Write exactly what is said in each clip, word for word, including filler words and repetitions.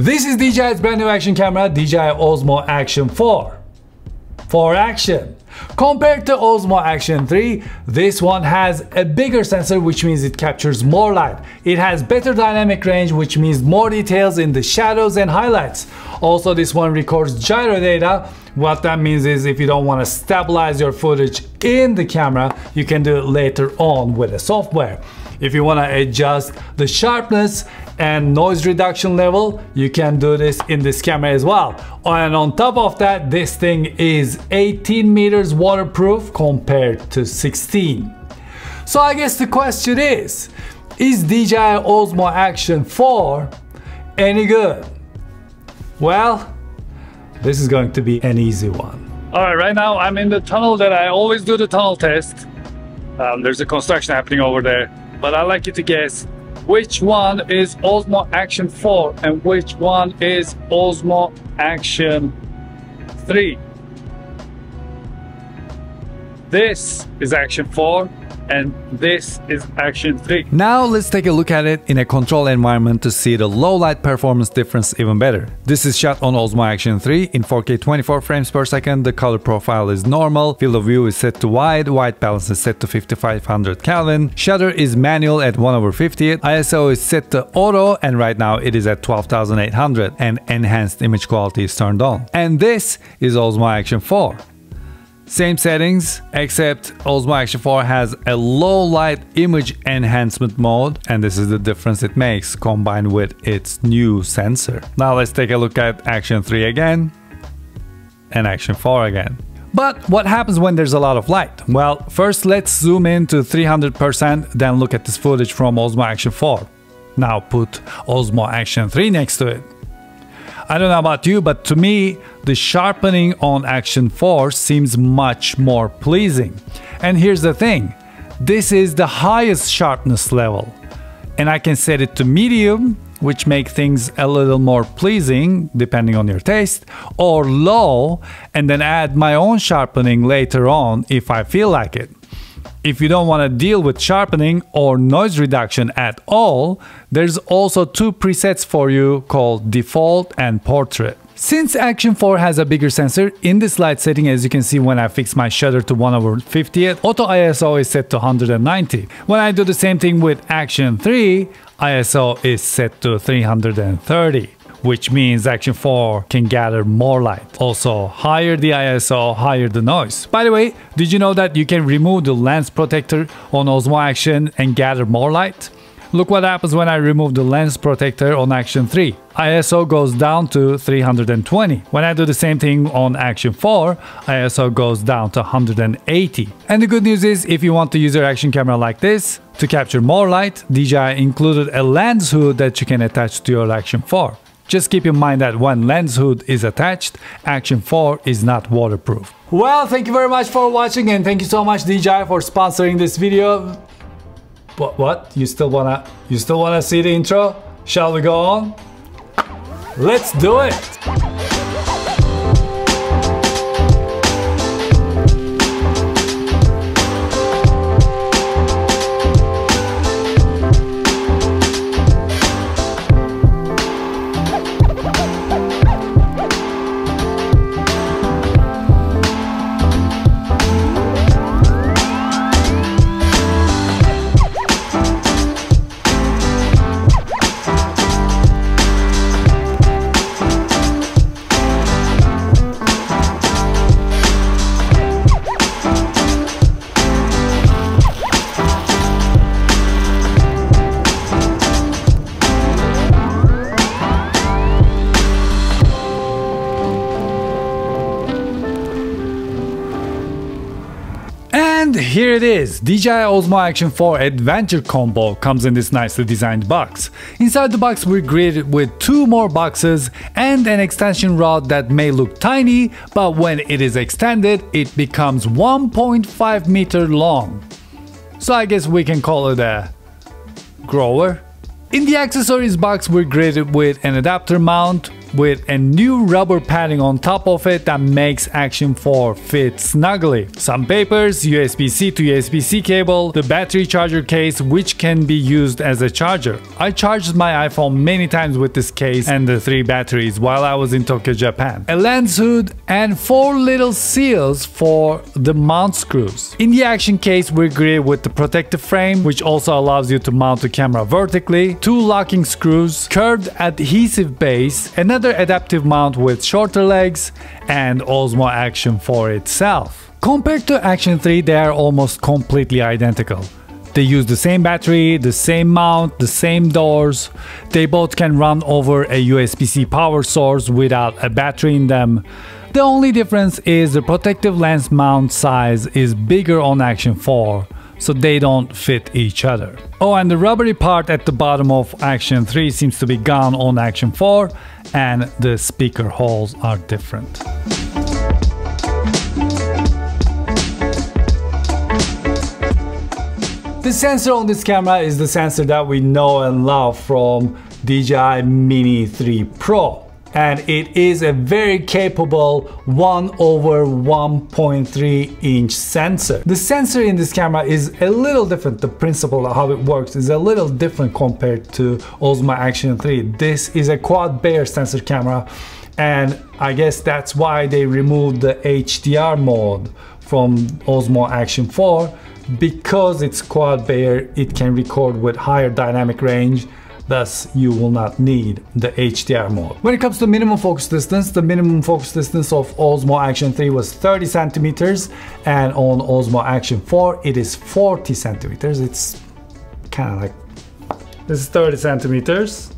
This is D J I's brand new action camera, D J I Osmo Action four. For action. Compared to Osmo Action three, this one has a bigger sensor, which means it captures more light. It has better dynamic range, which means more details in the shadows and highlights. Also, this one records gyro data. What that means is if you don't want to stabilize your footage in the camera, you can do it later on with the software. If you want to adjust the sharpness and noise reduction level, you can do this in this camera as well. And on top of that, this thing is eighteen meters waterproof compared to sixteen. So I guess the question is, is D J I Osmo Action four any good? Well, this is going to be an easy one. All right, right now I'm in the tunnel that I always do the tunnel test. Um, there's a construction happening over there, but I'd like you to guess which one is Osmo Action four and which one is Osmo Action three. This is Action four and this is Action three. Now let's take a look at it in a control environment to see the low light performance difference even better. This is shot on Osmo Action three in four K twenty-four frames per second. The color profile is normal, field of view is set to wide, white balance is set to fifty-five hundred Kelvin, shutter is manual at one over fifty, I S O is set to auto, and right now it is at twelve thousand eight hundred, and enhanced image quality is turned on. And this is Osmo Action four. Same settings, except Osmo Action four has a low light image enhancement mode, and this is the difference it makes combined with its new sensor. Now let's take a look at Action three again and Action four again. But what happens when there's a lot of light? Well, first let's zoom in to three hundred percent, then look at this footage from Osmo Action four. Now put Osmo Action three next to it. I don't know about you, but to me, the sharpening on Action four seems much more pleasing. And here's the thing, this is the highest sharpness level. And I can set it to medium, which makes things a little more pleasing, depending on your taste, or low, and then add my own sharpening later on if I feel like it. If you don't want to deal with sharpening or noise reduction at all, there's also two presets for you called Default and Portrait. Since Action four has a bigger sensor, in this light setting, as you can see when I fix my shutter to one over fifty, auto I S O is set to one hundred ninety. When I do the same thing with Action three, I S O is set to three hundred thirty. Which means Action four can gather more light. Also, higher the I S O, higher the noise. By the way, did you know that you can remove the lens protector on Osmo Action and gather more light? Look what happens when I remove the lens protector on Action three. I S O goes down to three hundred twenty. When I do the same thing on Action four, I S O goes down to one hundred eighty. And the good news is, if you want to use your action camera like this to capture more light, D J I included a lens hood that you can attach to your Action four. Just keep in mind that when lens hood is attached, Action four is not waterproof. Well, thank you very much for watching, and thank you so much D J I for sponsoring this video. What, what? You still wanna, you still wanna see the intro? Shall we go on? Let's do it! And here it is, D J I Osmo Action four Adventure Combo comes in this nicely designed box. Inside the box we're greeted with two more boxes and an extension rod that may look tiny, but when it is extended it becomes one point five meter long. So I guess we can call it a grower. In the accessories box we're greeted with an adapter mount, with a new rubber padding on top of it that makes Action four fit snugly. Some papers, U S B C to U S B C cable, the battery charger case which can be used as a charger. I charged my iPhone many times with this case and the three batteries while I was in Tokyo, Japan. A lens hood and four little seals for the mount screws. In the Action case we're greeted with the protective frame which also allows you to mount the camera vertically, two locking screws, curved adhesive base, another adaptive mount with shorter legs, and Osmo Action four itself. Compared to Action three, they are almost completely identical. They use the same battery, the same mount, the same doors. They both can run over a U S B C power source without a battery in them. The only difference is the protective lens mount size is bigger on Action four, so they don't fit each other. Oh, and the rubbery part at the bottom of Action three seems to be gone on Action four, and the speaker holes are different. The sensor on this camera is the sensor that we know and love from D J I Mini three Pro. And it is a very capable one over one point three inch sensor. The sensor in this camera is a little different. The principle of how it works is a little different compared to Osmo Action three. This is a quad Bayer sensor camera, and I guess that's why they removed the H D R mode from Osmo Action four, because it's quad Bayer, it can record with higher dynamic range. Thus, you will not need the H D R mode. When it comes to minimum focus distance, the minimum focus distance of Osmo Action three was thirty centimeters, and on Osmo Action four, it is forty centimeters. It's kind of like, this is thirty centimeters,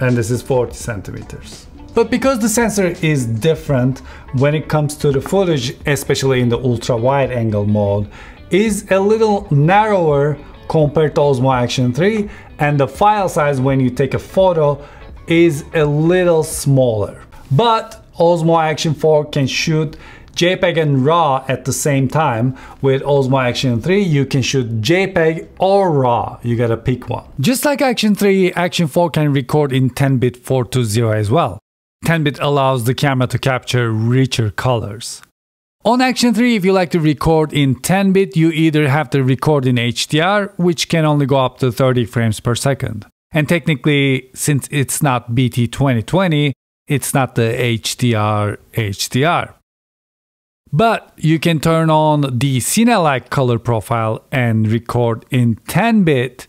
and this is forty centimeters. But because the sensor is different, when it comes to the footage, especially in the ultra wide angle mode, is a little narrower compared to Osmo Action three, and the file size when you take a photo is a little smaller. But Osmo Action four can shoot JPEG and RAW at the same time. With Osmo Action three, you can shoot JPEG or RAW. You gotta pick one. Just like Action three, Action four can record in ten bit four twenty as well. ten bit allows the camera to capture richer colors. On Action three, if you like to record in ten bit, you either have to record in H D R, which can only go up to thirty frames per second. And technically, since it's not B T twenty twenty, it's not the H D R H D R. But you can turn on the CineLike color profile and record in ten bit,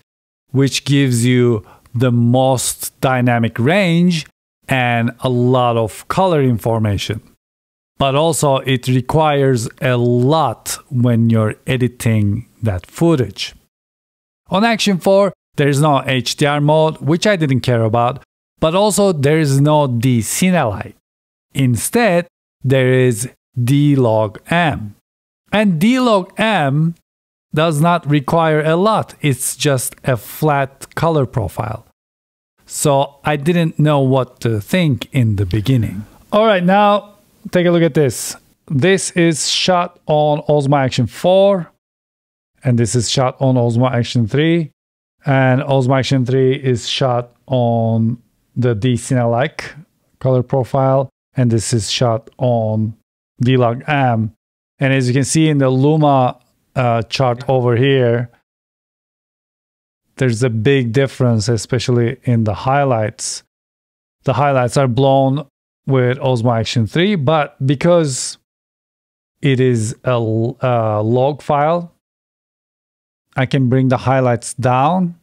which gives you the most dynamic range and a lot of color information. But also it requires a lot when you're editing that footage. On Action four, there's no H D R mode, which I didn't care about, but also there is no D-Cinelike. Instead, there is D-Log M. And D-Log M does not require a lot, it's just a flat color profile. So I didn't know what to think in the beginning. All right, now, take a look at this. This is shot on Osmo Action four, and this is shot on Osmo Action three, and Osmo Action three is shot on the D-Cinelike color profile, and this is shot on D-Log M. And as you can see in the Luma uh, chart over here, there's a big difference, especially in the highlights. The highlights are blown with Osmo Action three, but because it is a, a log file, I can bring the highlights down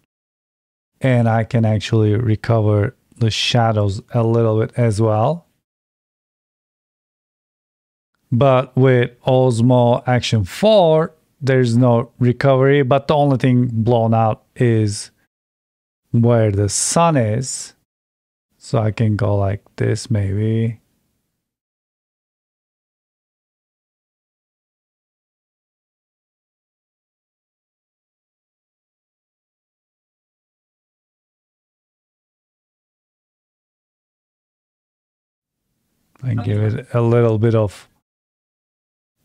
and I can actually recover the shadows a little bit as well. But with Osmo Action four, there's no recovery, but the only thing blown out is where the sun is. So I can go like this, maybe. And give it a little bit of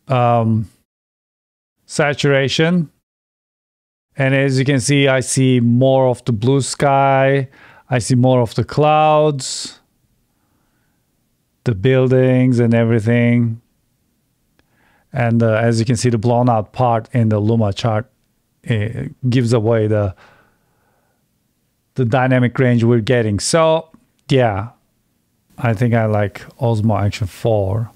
um, saturation. And as you can see, I see more of the blue sky. I see more of the clouds, the buildings and everything. And uh, as you can see, the blown out part in the Luma chart, it gives away the, the dynamic range we're getting. So yeah, I think I like Osmo Action four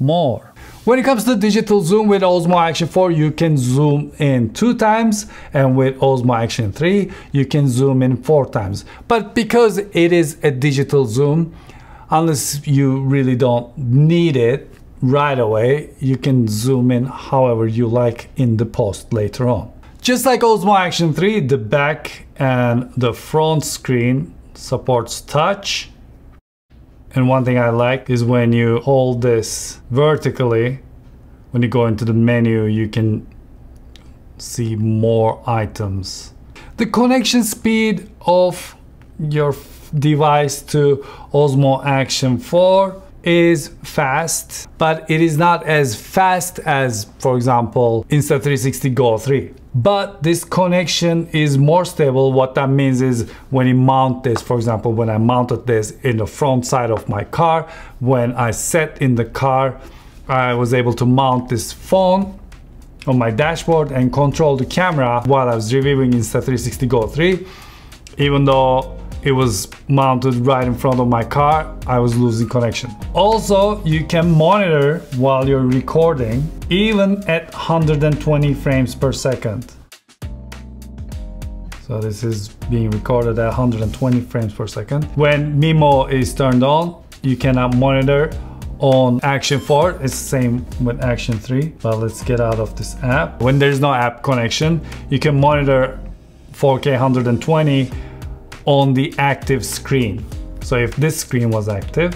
more. When it comes to digital zoom with Osmo Action four, you can zoom in two times, and with Osmo Action three, you can zoom in four times. But because it is a digital zoom, unless you really don't need it right away, you can zoom in however you like in the post later on. Just like Osmo Action three, the back and the front screen supports touch. And one thing I like is when you hold this vertically, when you go into the menu, you can see more items. The connection speed of your device to Osmo Action four is fast, but it is not as fast as, for example, Insta three sixty Go three. But this connection is more stable. What that means is when you mount this, for example, when I mounted this in the front side of my car, when I sat in the car, I was able to mount this phone on my dashboard and control the camera while I was reviewing Insta three sixty Go three. Even though it was mounted right in front of my car, I was losing connection. Also, you can monitor while you're recording, even at one hundred twenty frames per second. So this is being recorded at one hundred twenty frames per second. When MIMO is turned on, you cannot monitor on Action four. It's the same with Action three, but let's get out of this app. When there's no app connection, you can monitor four K one hundred twenty on the active screen. So if this screen was active,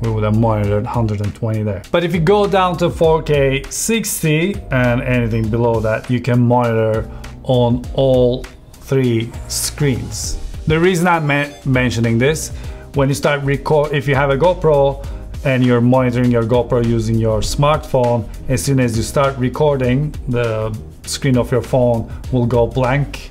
we would have monitored one hundred twenty there. But if you go down to four K sixty and anything below that, you can monitor on all three screens. The reason I'm mentioning this, when you start record, if you have a GoPro and you're monitoring your GoPro using your smartphone, as soon as you start recording, the screen of your phone will go blank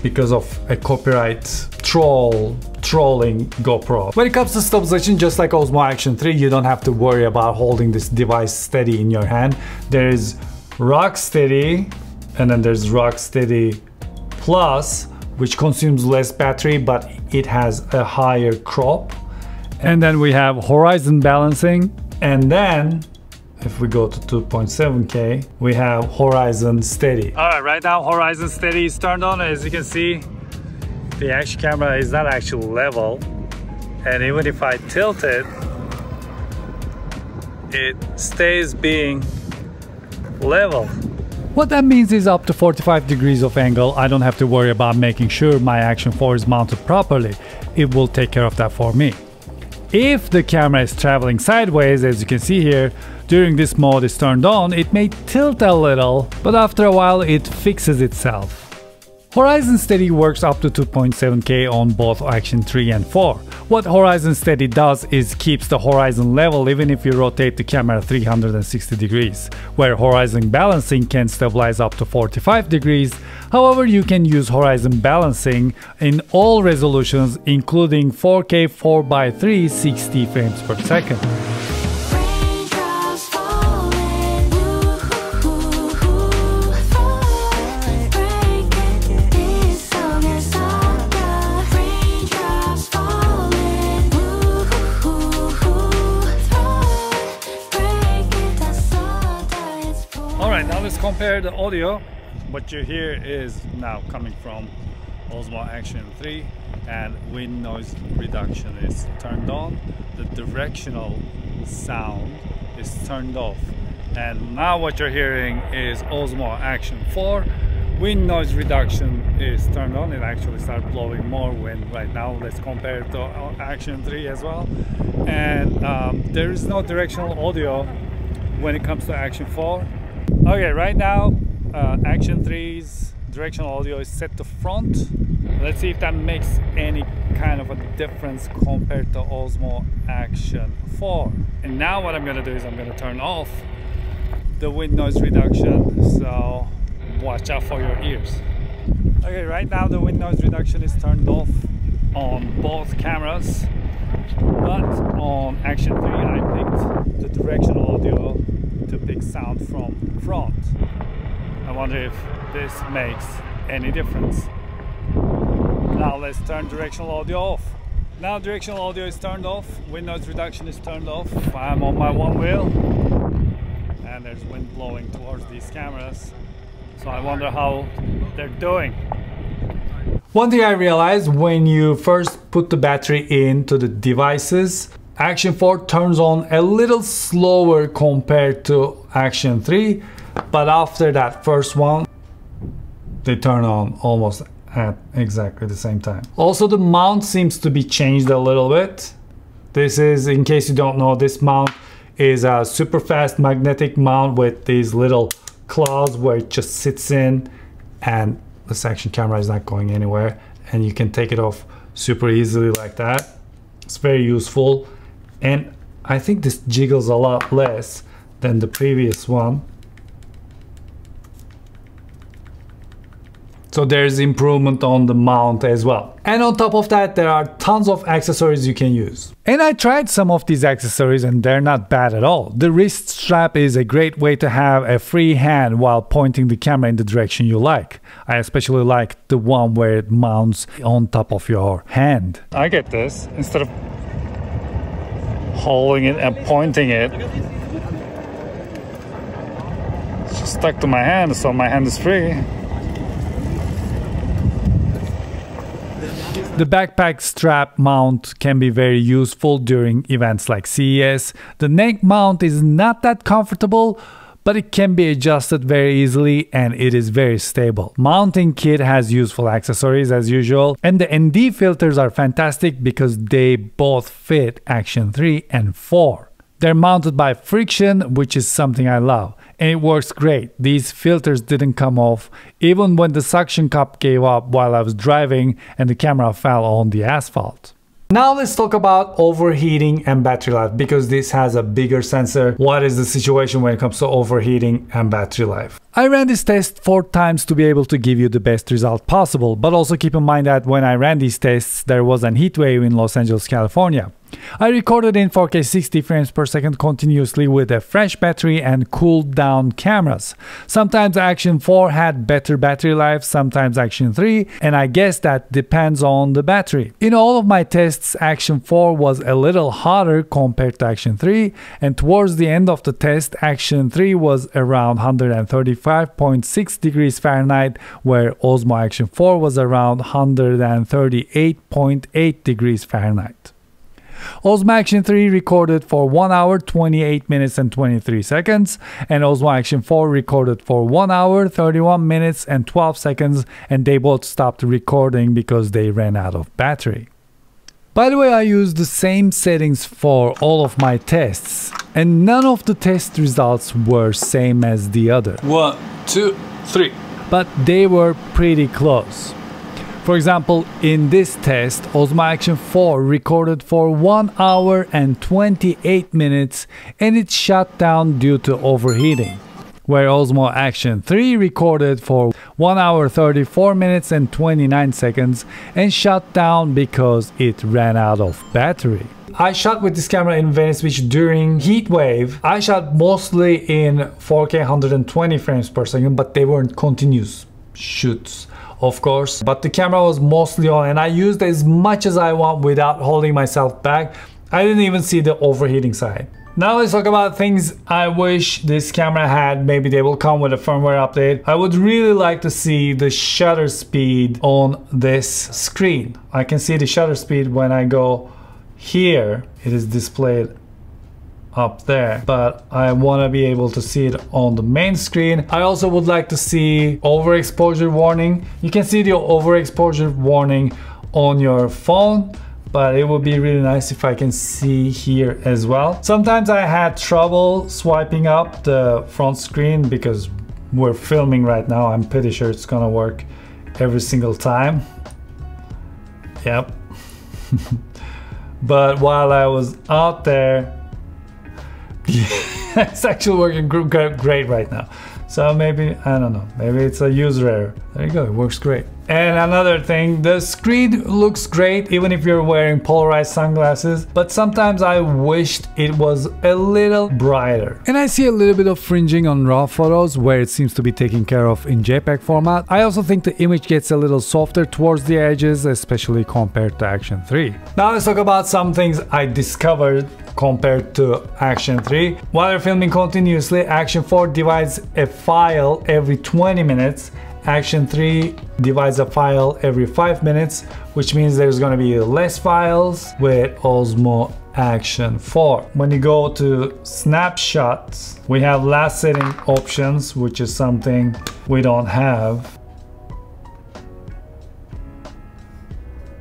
because of a copyright troll trolling GoPro. When it comes to stabilization, just like Osmo Action three, you don't have to worry about holding this device steady in your hand. There is Rocksteady, and then there's Rocksteady Plus, which consumes less battery, but it has a higher crop. And then we have Horizon Balancing, and then if we go to two point seven K, we have Horizon Steady. All right, right now Horizon Steady is turned on. As you can see, the action camera is not actually level. And even if I tilt it, it stays being level. What that means is up to forty-five degrees of angle, I don't have to worry about making sure my Action four is mounted properly. It will take care of that for me. If the camera is traveling sideways, as you can see here, during this mode is turned on, it may tilt a little, but after a while it fixes itself. Horizon Steady works up to two point seven K on both Action three and four. What Horizon Steady does is keeps the horizon level even if you rotate the camera three hundred sixty degrees, where Horizon Balancing can stabilize up to forty-five degrees. However, you can use Horizon Balancing in all resolutions, including four K four by three sixty frames per second. Compare the audio. What you hear is now coming from Osmo Action three, and wind noise reduction is turned on, the directional sound is turned off, and now what you're hearing is Osmo Action four. Wind noise reduction is turned on. It actually started blowing more wind right now. Let's compare it to Action three as well. And um, there is no directional audio when it comes to Action four. Okay, right now uh, Action three's directional audio is set to front. Let's see if that makes any kind of a difference compared to Osmo Action four. And now what I'm gonna do is I'm gonna turn off the wind noise reduction. So watch out for your ears. Okay, right now the wind noise reduction is turned off on both cameras, but on Action three I picked the directional audio to pick sound from front. I wonder if this makes any difference. Now let's turn directional audio off. Now directional audio is turned off, wind noise reduction is turned off. I'm on my one wheel and there's wind blowing towards these cameras, so I wonder how they're doing. One thing I realized when you first put the battery into the devices, Action four turns on a little slower compared to Action three, but after that first one they turn on almost at exactly the same time. Also, the mount seems to be changed a little bit. This is, in case you don't know, this mount is a super fast magnetic mount with these little claws where it just sits in, and this action camera is not going anywhere, and you can take it off super easily like that. It's very useful, and I think this jiggles a lot less than the previous one. So there's improvement on the mount as well. And on top of that, there are tons of accessories you can use. And I tried some of these accessories and they're not bad at all. The wrist strap is a great way to have a free hand while pointing the camera in the direction you like. I especially like the one where it mounts on top of your hand. I get this. Instead of holding it and pointing it, it's just stuck to my hand, so my hand is free. The backpack strap mount can be very useful during events like C E S. The neck mount is not that comfortable, but it can be adjusted very easily and it is very stable. Mounting kit has useful accessories as usual, and the N D filters are fantastic because they both fit Action three and four. They're mounted by friction, which is something I love, and it works great. These filters didn't come off, even when the suction cup gave up while I was driving and the camera fell on the asphalt. Now let's talk about overheating and battery life, because this has a bigger sensor. What is the situation when it comes to overheating and battery life? I ran this test four times to be able to give you the best result possible, but also keep in mind that when I ran these tests, there was an heat wave in Los Angeles, California. I recorded in four K sixty frames per second continuously with a fresh battery and cooled down cameras. Sometimes Action four had better battery life, sometimes Action three, and I guess that depends on the battery. In all of my tests, Action four was a little hotter compared to Action three, and towards the end of the test, Action three was around one hundred thirty-five point six degrees Fahrenheit, where Osmo Action four was around one hundred thirty-eight point eight degrees Fahrenheit. Osmo Action three recorded for one hour twenty-eight minutes and twenty-three seconds, and Osmo Action four recorded for one hour thirty-one minutes and twelve seconds, and they both stopped recording because they ran out of battery. By the way, I used the same settings for all of my tests, and none of the test results were same as the other. One, two, three. But they were pretty close. For example, in this test, Osmo Action four recorded for one hour and twenty-eight minutes and it shut down due to overheating, where Osmo Action three recorded for one hour thirty-four minutes and twenty-nine seconds and shut down because it ran out of battery. I shot with this camera in Venice Beach during heat wave. I shot mostly in four K one hundred twenty frames per second, but they weren't continuous shoots, of course, but the camera was mostly on and I used as much as I want without holding myself back. I didn't even see the overheating side. Now let's talk about things I wish this camera had. Maybe they will come with a firmware update. I would really like to see the shutter speed on this screen. I can see the shutter speed when I go here. It is displayed up there, but I want to be able to see it on the main screen. I also would like to see overexposure warning. You can see the overexposure warning on your phone, but it would be really nice if I can see here as well. Sometimes I had trouble swiping up the front screen because we're filming right now. I'm pretty sure it's gonna work every single time. Yep. But while I was out there, it's actually working great right now. So maybe, I don't know, maybe it's a user error. There you go, it works great. And another thing, the screen looks great even if you're wearing polarized sunglasses, but sometimes I wished it was a little brighter. And I see a little bit of fringing on RAW photos where it seems to be taken care of in JPEG format. I also think the image gets a little softer towards the edges, especially compared to Action three. Now let's talk about some things I discovered compared to Action three. While you're filming continuously, Action four divides a file every twenty minutes. Action three divides a file every five minutes, which means there's going to be less files with Osmo Action four. When you go to snapshots, we have last setting options, which is something we don't have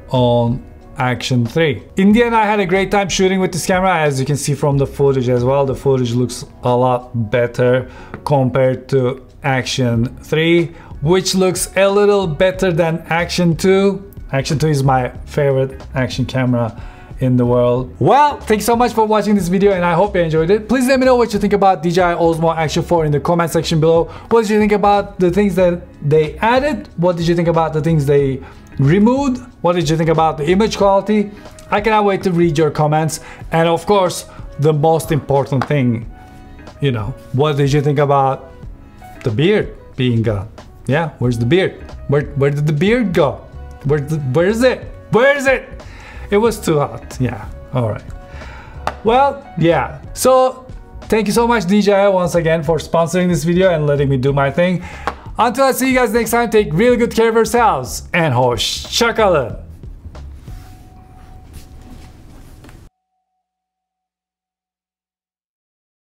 on Action three. In the end, I had a great time shooting with this camera, as you can see from the footage as well. The footage looks a lot better compared to Action three, which looks a little better than Action two. Action two is my favorite action camera in the world. Well, thanks so much for watching this video and I hope you enjoyed it. Please let me know what you think about D J I Osmo Action four in the comment section below. What did you think about the things that they added? What did you think about the things they removed? What did you think about the image quality? I cannot wait to read your comments. And of course, the most important thing, you know, what did you think about the beard being gone? Yeah, where's the beard? Where, where did the beard go? Where, where is it? Where is it? It was too hot. Yeah, all right. Well, yeah. So thank you so much, D J I, once again for sponsoring this video and letting me do my thing. Until I see you guys next time, take really good care of yourselves and hoşça kalın.